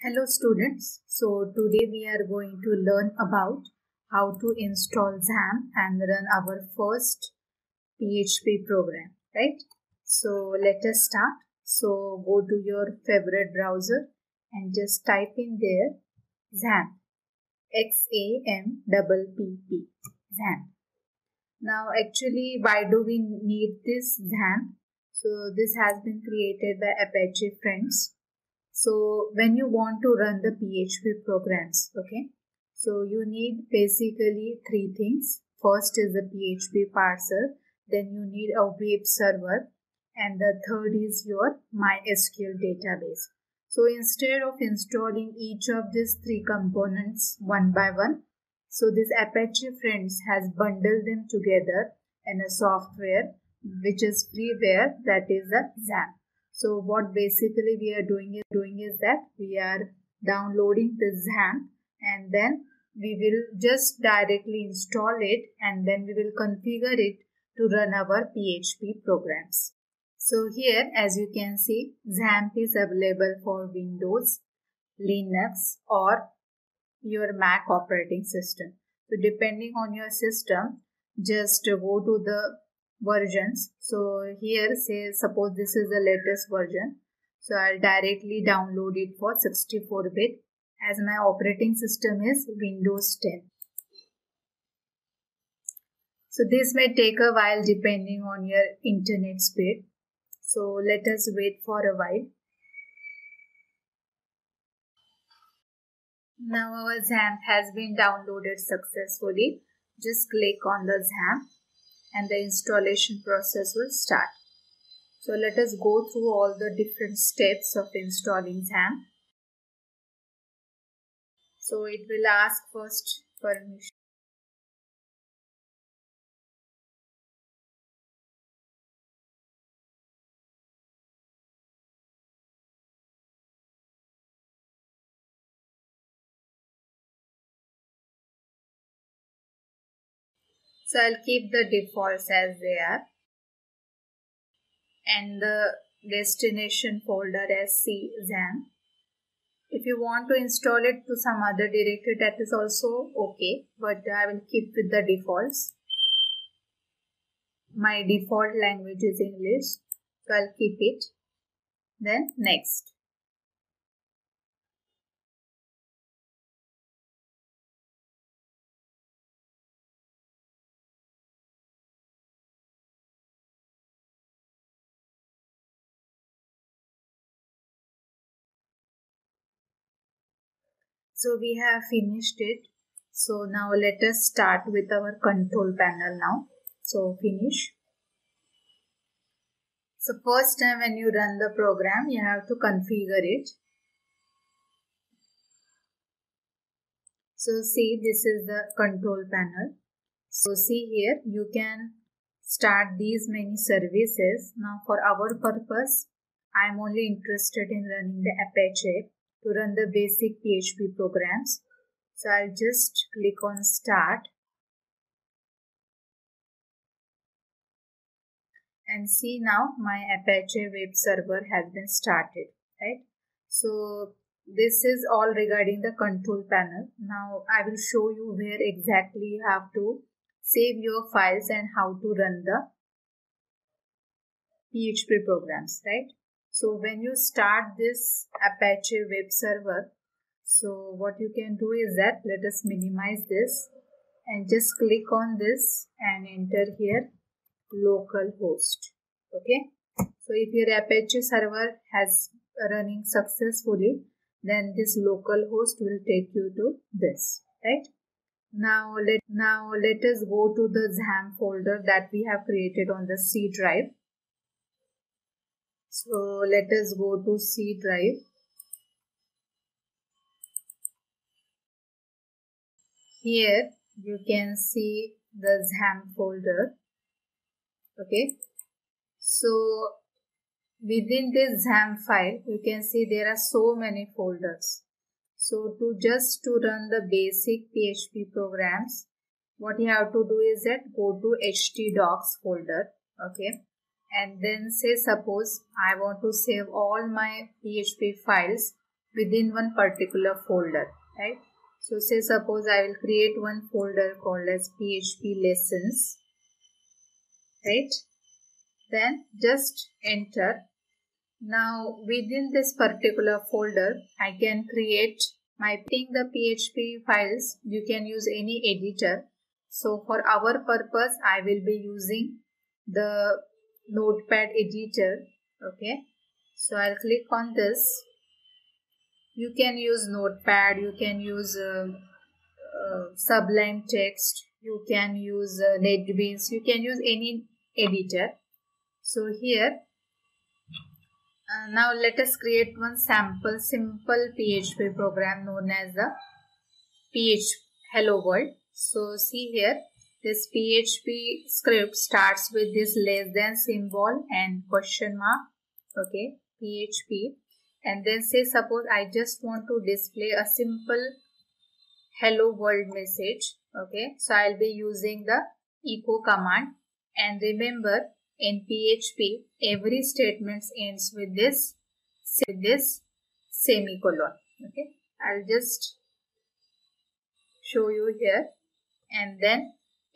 Hello students, so today we are going to learn about how to install XAMPP and run our first PHP program, right? So let us start. So go to your favorite browser and just type in there XAMPP, XAMPP, XAMPP. Now actually why do we need this XAMPP? So this has been created by Apache Friends. So when you want to run the PHP programs, okay, so you need basically three things. First is the PHP parser, then you need a web server, and the third is your MySQL database. So instead of installing each of these three components one by one, so this Apache Friends has bundled them together in a software which is freeware, that is the XAMPP. So what basically we are doing is that we are downloading the XAMPP and then we will just directly install it and then we will configure it to run our PHP programs. So here as you can see, XAMPP is available for Windows, Linux or your Mac operating system. So depending on your system, just go to the versions. So here say suppose this is the latest version, so I'll directly download it for 64-bit as my operating system is Windows 10. So this may take a while depending on your internet speed. So let us wait for a while. Now our XAMPP has been downloaded successfully. Just click on the XAMPP and the installation process will start. So let us go through all the different steps of installing XAMPP. So it will ask first permission. So I'll keep the defaults as they are and the destination folder as XAMPP. If you want to install it to some other directory, that is also okay, but I will keep with the defaults. My default language is English, so I'll keep it. Then next. So we have finished it. So now let us start with our control panel now. So finish. So first time when you run the program, you have to configure it. So see, this is the control panel. So see here, you can start these many services. Now for our purpose, I am only interested in running the Apache to run the basic PHP programs. So I'll just click on start and see now my Apache web server has been started, right? So this is all regarding the control panel. Now I will show you where exactly you have to save your files and how to run the PHP programs, right? So when you start this Apache web server, so what you can do is that, let us minimize this and just click on this and enter here localhost. Okay. So if your Apache server has running successfully, then this localhost will take you to this, right? Now let us go to the XAMPP folder that we have created on the C drive. So let us go to C drive. Here you can see the XAMPP folder. Okay. So within this XAMPP file, you can see there are so many folders. So to run the basic PHP programs, what you have to do is that go to htdocs folder. Okay. And then say suppose I want to save all my PHP files within one particular folder, right? So say suppose I will create one folder called as PHP lessons, right? Then just enter. Now within this particular folder, I can create my PHP files. You can use any editor. So for our purpose, I will be using the Notepad editor. Okay, so I'll click on this. You can use Notepad, you can use Sublime Text, you can use NetBeans, you can use any editor. So here, now let us create one simple PHP program known as the Hello World. So see here, this PHP script starts with this less than symbol and question mark, okay, PHP. And then say suppose I just want to display a simple hello world message, okay. So I'll be using the echo command. And remember, in PHP, every statement ends with this semicolon, okay. I'll just show you here. And then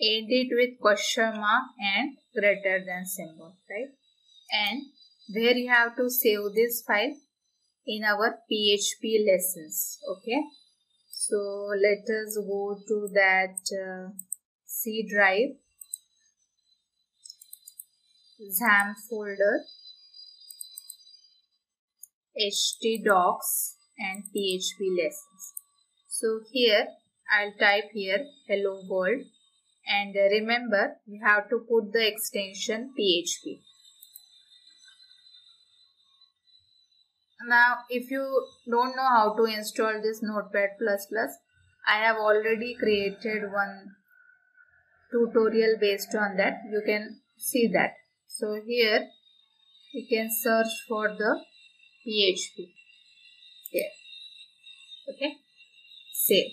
end it with question mark and greater than symbol, right? And where you have to save this file, in our PHP lessons, okay. So let us go to that C drive, XAMPP folder, htdocs and PHP lessons. So here I'll type here hello world, and remember you have to put the extension PHP. Now if you don't know how to install this Notepad++, I have already created one tutorial based on that. You can see that. So here you can search for the PHP here, okay, save.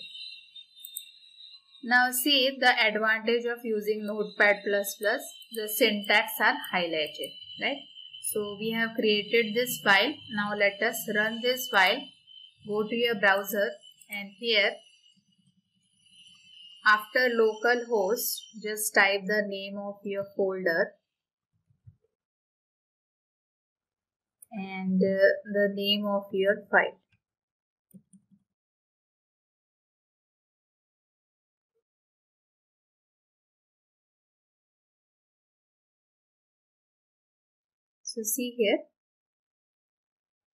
Now see the advantage of using Notepad++, the syntax are highlighted, right? So we have created this file. Now let us run this file. Go to your browser, and here after localhost, just type the name of your folder, and the name of your file. So see here,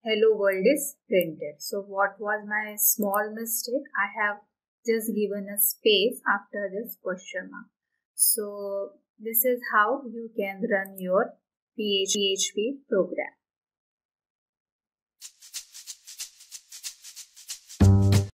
hello world is printed. So what was my small mistake? I have just given a space after this question mark. So this is how you can run your PHP program.